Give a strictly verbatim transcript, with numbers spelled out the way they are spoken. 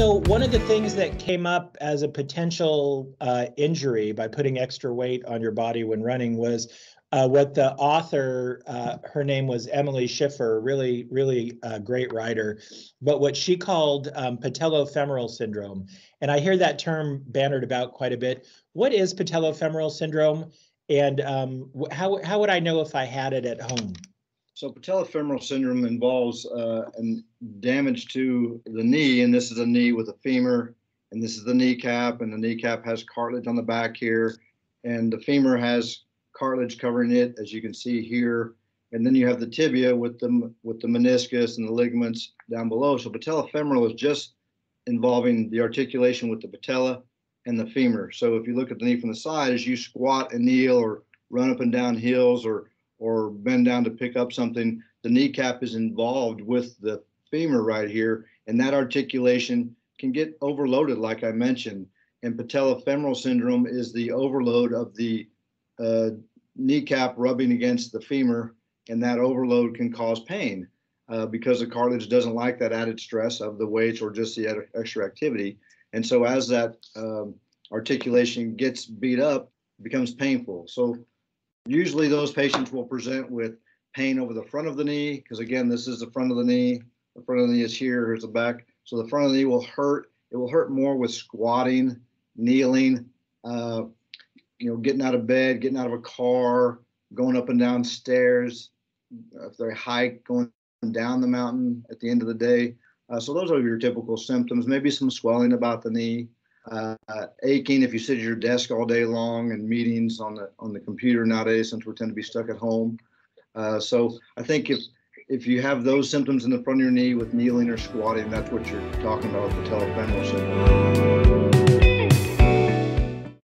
So one of the things that came up as a potential uh, injury by putting extra weight on your body when running was uh, what the author, uh, her name was Emily Schiffer, really, really uh, great writer, but what she called um, patellofemoral syndrome. And I hear that term bannered about quite a bit. What is patellofemoral syndrome? And um, how, how would I know if I had it at home? So patellofemoral syndrome involves uh, an damage to the knee, and this is a knee with a femur, and this is the kneecap, and the kneecap has cartilage on the back here, and the femur has cartilage covering it, as you can see here, and then you have the tibia with the, with the meniscus and the ligaments down below. So patellofemoral is just involving the articulation with the patella and the femur. So if you look at the knee from the side, as you squat and kneel or run up and down hills or or bend down to pick up something, the kneecap is involved with the femur right here, and that articulation can get overloaded, like I mentioned. And patellofemoral syndrome is the overload of the uh, kneecap rubbing against the femur, and that overload can cause pain uh, because the cartilage doesn't like that added stress of the weights or just the extra activity. And so as that um, articulation gets beat up, it becomes painful. So usually those patients will present with pain over the front of the knee, because again, this is the front of the knee. The front of the knee is here, here's the back. So the front of the knee will hurt. It will hurt more with squatting, kneeling, uh, you know, getting out of bed, getting out of a car, going up and down stairs, if they hike, going down the mountain at the end of the day. Uh, so those are your typical symptoms, maybe some swelling about the knee. Uh, aching if you sit at your desk all day long, and meetings on the on the computer nowadays, since we tend to be stuck at home. Uh, so I think if if you have those symptoms in the front of your knee with kneeling or squatting, that's what you're talking about with patellofemoral syndrome.